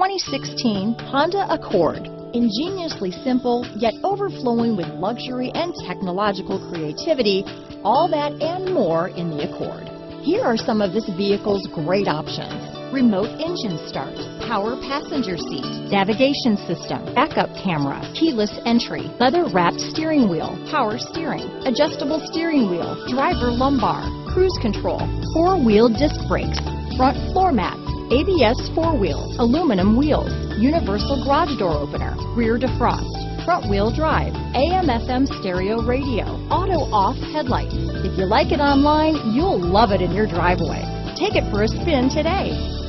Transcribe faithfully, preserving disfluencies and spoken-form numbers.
twenty sixteen Honda Accord. Ingeniously simple, yet overflowing with luxury and technological creativity, all that and more in the Accord. Here are some of this vehicle's great options: remote engine start, power passenger seat, navigation system, backup camera, keyless entry, leather wrapped steering wheel, power steering, adjustable steering wheel, driver lumbar, cruise control, four wheel disc brakes, front floor mats, A B S four wheels, aluminum wheels, universal garage door opener, rear defrost, front wheel drive, A M F M stereo radio, auto off headlights. If you like it online, you'll love it in your driveway. Take it for a spin today.